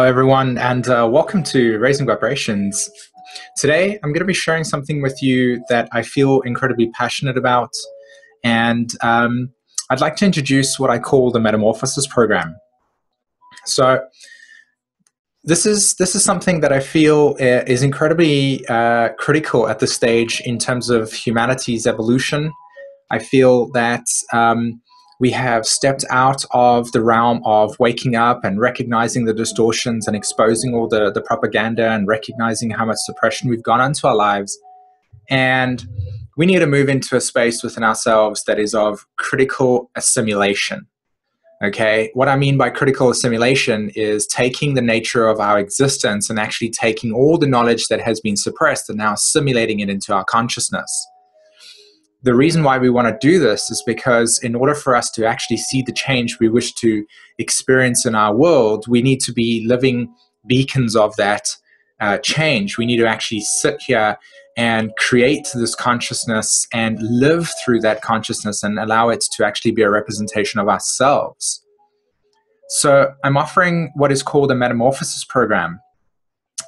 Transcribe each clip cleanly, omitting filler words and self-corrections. Hello everyone, and welcome to Raising Vibrations. Today I'm going to be sharing something with you that I feel incredibly passionate about, and I'd like to introduce what I call the Metamorphosis Program. So this is something that I feel is incredibly critical at this stage in terms of humanity's evolution. I feel that we have stepped out of the realm of waking up and recognizing the distortions and exposing all the propaganda and recognizing how much suppression we've gone into our lives. And we need to move into a space within ourselves that is of critical assimilation. Okay, what I mean by critical assimilation is taking the nature of our existence and actually taking all the knowledge that has been suppressed and now assimilating it into our consciousness. The reason why we want to do this is because in order for us to actually see the change we wish to experience in our world, we need to be living beacons of that change. We need to actually sit here and create this consciousness and live through that consciousness and allow it to actually be a representation of ourselves. So I'm offering what is called a Metamorphosis Program.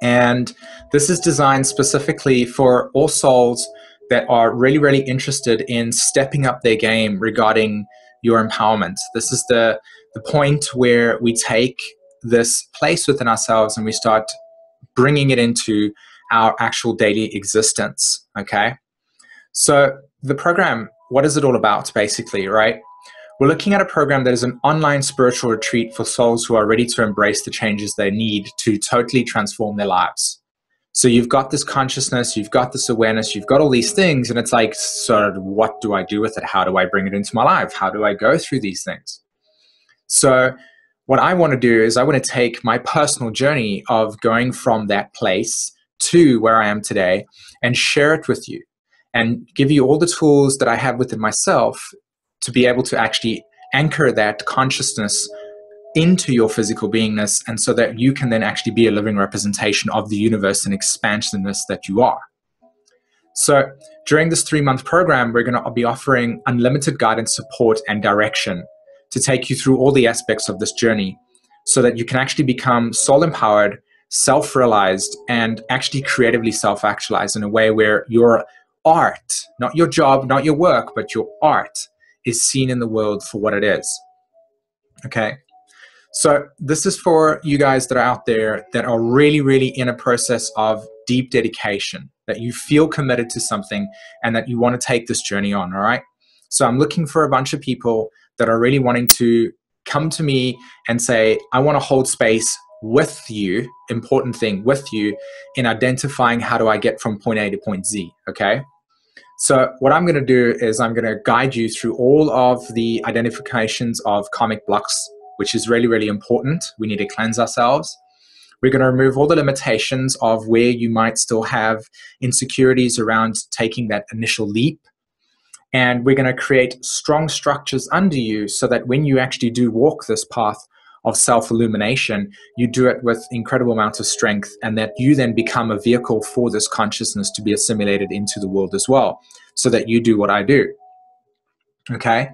And this is designed specifically for all souls that are really, really interested in stepping up their game regarding your empowerment. This is the point where we take this place within ourselves and we start bringing it into our actual daily existence, okay? So the program, what is it all about basically, right? We're looking at a program that is an online spiritual retreat for souls who are ready to embrace the changes they need to totally transform their lives. So you've got this consciousness, you've got this awareness, you've got all these things, and it's like, so what do I do with it? How do I bring it into my life? How do I go through these things? So what I want to do is I want to take my personal journey of going from that place to where I am today and share it with you and give you all the tools that I have within myself to be able to actually anchor that consciousness into your physical beingness, and so that you can then actually be a living representation of the universe and expansiveness that you are. So during this 3-month program, we're going to be offering unlimited guidance, support, and direction to take you through all the aspects of this journey so that you can actually become soul empowered, self-realized, and actually creatively self-actualized in a way where your art, not your job, not your work, but your art is seen in the world for what it is. Okay. So this is for you guys that are out there that are really, really in a process of deep dedication, that you feel committed to something and that you want to take this journey on, all right? So I'm looking for a bunch of people that are really wanting to come to me and say, I want to hold space with you, important thing, with you in identifying how do I get from point A to point Z, okay? So what I'm going to do is I'm going to guide you through all of the identifications of karmic blocks, which is really, really important. We need to cleanse ourselves. We're going to remove all the limitations of where you might still have insecurities around taking that initial leap. And we're going to create strong structures under you so that when you actually do walk this path of self-illumination, you do it with incredible amounts of strength, and that you then become a vehicle for this consciousness to be assimilated into the world as well, so that you do what I do. Okay?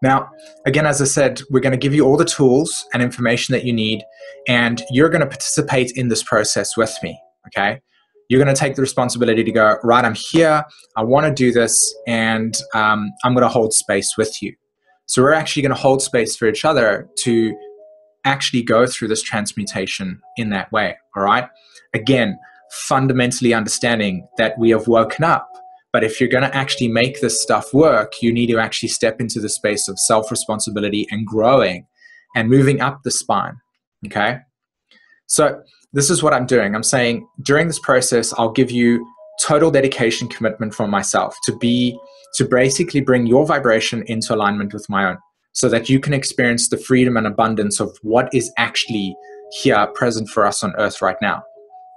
Now, again, as I said, we're going to give you all the tools and information that you need, and you're going to participate in this process with me, okay? You're going to take the responsibility to go, right, I'm here, I want to do this, and I'm going to hold space with you. So we're actually going to hold space for each other to actually go through this transmutation in that way, all right? Again, fundamentally understanding that we have woken up. But if you're going to actually make this stuff work, you need to actually step into the space of self-responsibility and growing and moving up the spine, okay? So this is what I'm doing. I'm saying during this process, I'll give you total dedication commitment from myself to basically bring your vibration into alignment with my own so that you can experience the freedom and abundance of what is actually here present for us on earth right now,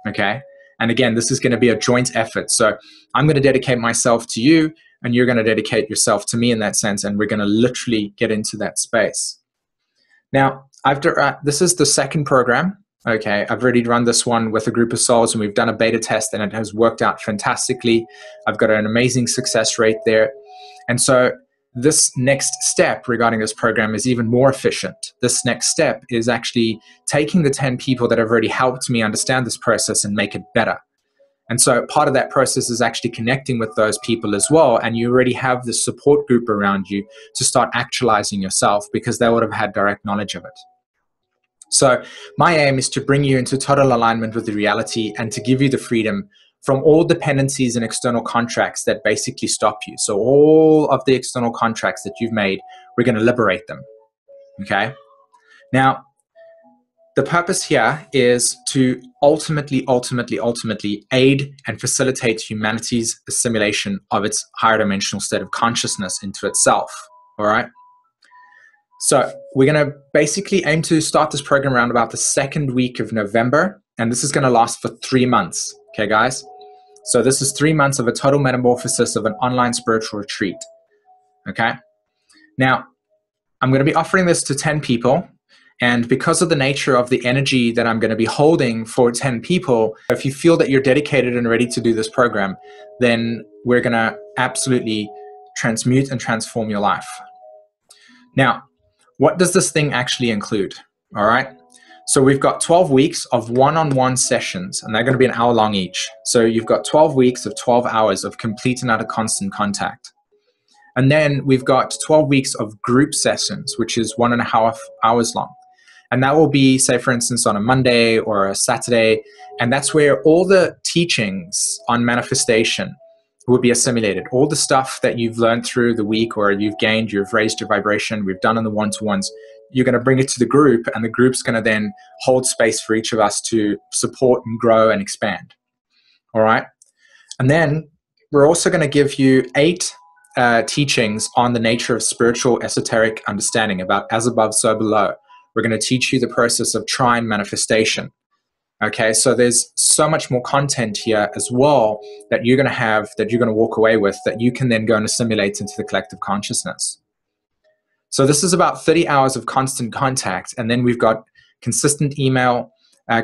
okay? And again, this is going to be a joint effort. So I'm going to dedicate myself to you, and you're going to dedicate yourself to me in that sense. And we're going to literally get into that space. Now, this is the second program. Okay, I've already run this one with a group of souls, and we've done a beta test, and it has worked out fantastically. I've got an amazing success rate there. And so this next step regarding this program is even more efficient. This next step is actually taking the 10 people that have already helped me understand this process and make it better. And so part of that process is actually connecting with those people as well. And you already have this support group around you to start actualizing yourself, because they would have had direct knowledge of it. So my aim is to bring you into total alignment with the reality and to give you the freedom from all dependencies and external contracts that basically stop you. So all of the external contracts that you've made, we're going to liberate them. Okay. Now, the purpose here is to ultimately aid and facilitate humanity's assimilation of its higher dimensional state of consciousness into itself. All right. So we're going to basically aim to start this program around about the second week of November. And this is going to last for 3 months. Okay, guys. So this is 3 months of a total metamorphosis of an online spiritual retreat. Okay. Now, I'm going to be offering this to 10 people. And because of the nature of the energy that I'm going to be holding for 10 people, if you feel that you're dedicated and ready to do this program, then we're going to absolutely transmute and transform your life. Now, what does this thing actually include? All right. So we've got 12 weeks of one-on-one sessions, and they're going to be an hour long each. So you've got 12 weeks of 12 hours of complete and utter constant contact. And then we've got 12 weeks of group sessions, which is 1.5 hours long. And that will be, say, for instance, on a Monday or a Saturday. And that's where all the teachings on manifestation will be assimilated. All the stuff that you've learned through the week, or you've gained, you've raised your vibration, we've done on the one-to-ones, you're going to bring it to the group, and the group's going to then hold space for each of us to support and grow and expand. All right. And then we're also going to give you 8 teachings on the nature of spiritual esoteric understanding, about as above, so below. We're going to teach you the process of trine manifestation. Okay. So there's so much more content here as well that you're going to have, that you're going to walk away with, that you can then go and assimilate into the collective consciousness. So this is about 30 hours of constant contact. And then we've got consistent email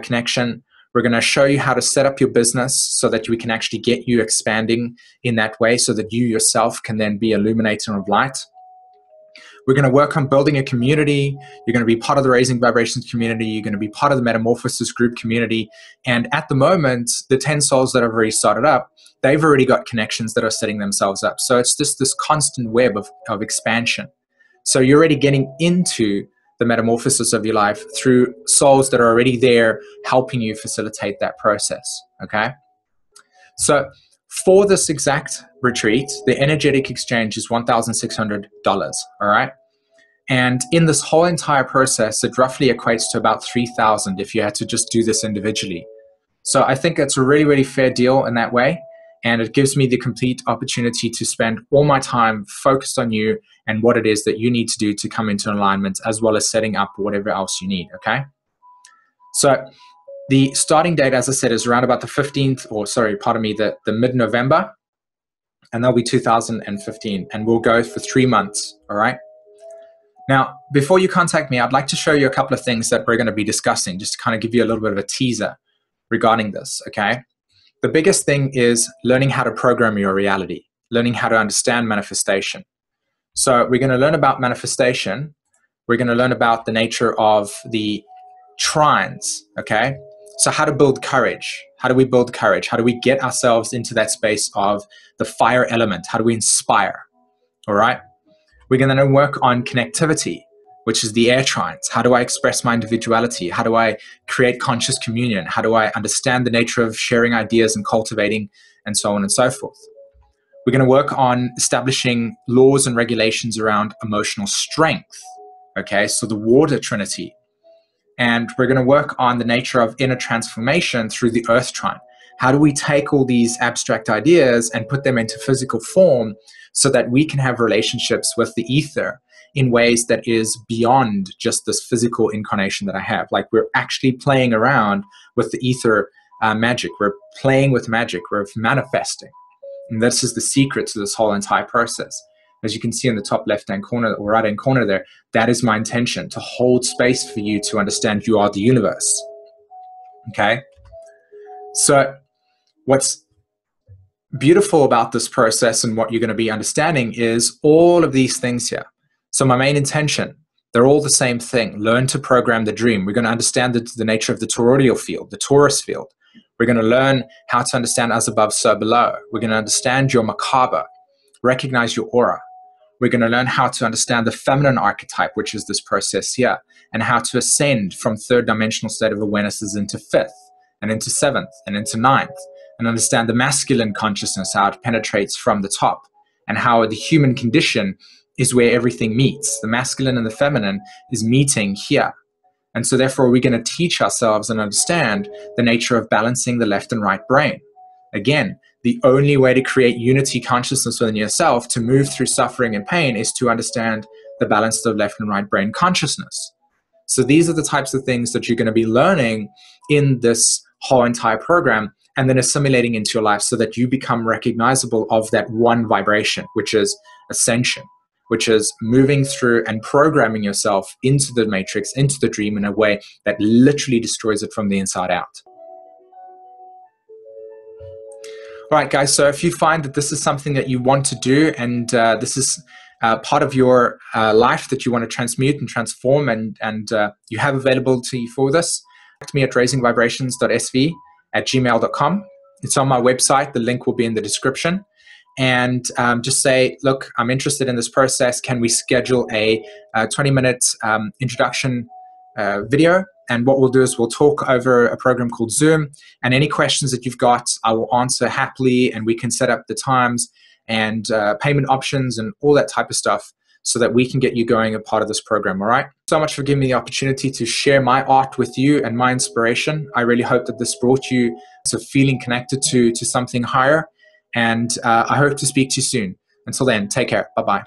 connection. We're going to show you how to set up your business so that we can actually get you expanding in that way, so that you yourself can then be illuminator of light. We're going to work on building a community. You're going to be part of the Raising Vibrations community. You're going to be part of the Metamorphosis group community. And at the moment, the 10 souls that have already started up, they've already got connections that are setting themselves up. So it's just this constant web of expansion. So you're already getting into the metamorphosis of your life through souls that are already there helping you facilitate that process. Okay. So for this exact retreat, the energetic exchange is $1,600. All right. And in this whole entire process, it roughly equates to about $3,000 if you had to just do this individually. So I think it's a really, really fair deal in that way. And it gives me the complete opportunity to spend all my time focused on you and what it is that you need to do to come into alignment, as well as setting up whatever else you need. Okay. So the starting date, as I said, is around about the 15th, or sorry, pardon me, the mid-November, and that'll be 2015, and we'll go for 3 months. All right. Now, before you contact me, I'd like to show you a couple of things that we're going to be discussing, just to kind of give you a little bit of a teaser regarding this. Okay. The biggest thing is learning how to program your reality, learning how to understand manifestation. So we're going to learn about manifestation. We're going to learn about the nature of the trines. Okay. So how to build courage. How do we build courage? How do we get ourselves into that space of the fire element? How do we inspire? All right. We're going to then work on connectivity, which is the air trines. How do I express my individuality? How do I create conscious communion? How do I understand the nature of sharing ideas and cultivating, and so on and so forth? We're going to work on establishing laws and regulations around emotional strength. Okay, so the water trinity. And we're going to work on the nature of inner transformation through the earth trine. How do we take all these abstract ideas and put them into physical form so that we can have relationships with the ether in ways that is beyond just this physical incarnation that I have? Like, we're actually playing around with the ether magic. We're playing with magic. We're manifesting. And this is the secret to this whole entire process. As you can see in the top left-hand corner or right-hand corner there, that is my intention, to hold space for you to understand you are the universe. Okay. So what's beautiful about this process and what you're going to be understanding is all of these things here. So my main intention, they're all the same thing. Learn to program the dream. We're going to understand the nature of the toroidal field, the torus field. We're going to learn how to understand as above, so below. We're going to understand your macabre, recognize your aura. We're going to learn how to understand the feminine archetype, which is this process here, and how to ascend from third dimensional state of awarenesses into fifth, and into seventh, and into ninth, and understand the masculine consciousness, how it penetrates from the top, and how the human condition is where everything meets. The masculine and the feminine is meeting here. And so therefore, we're going to teach ourselves and understand the nature of balancing the left and right brain. Again, the only way to create unity consciousness within yourself, to move through suffering and pain, is to understand the balance of left and right brain consciousness. So these are the types of things that you're going to be learning in this whole entire program, and then assimilating into your life so that you become recognizable of that one vibration, which is ascension, which is moving through and programming yourself into the matrix, into the dream, in a way that literally destroys it from the inside out. All right, guys, so if you find that this is something that you want to do, and this is part of your life that you want to transmute and transform, and you have availability for this, contact me at raisingvibrations.sv@gmail.com. It's on my website. The link will be in the description. And just say, look, I'm interested in this process. Can we schedule a 20-minute introduction video? And what we'll do is we'll talk over a program called Zoom, and any questions that you've got, I will answer happily, and we can set up the times and payment options and all that type of stuff so that we can get you going a part of this program, all right? So much for giving me the opportunity to share my art with you and my inspiration. I really hope that this brought you to feeling connected to something higher. And I hope to speak to you soon. Until then, take care. Bye-bye.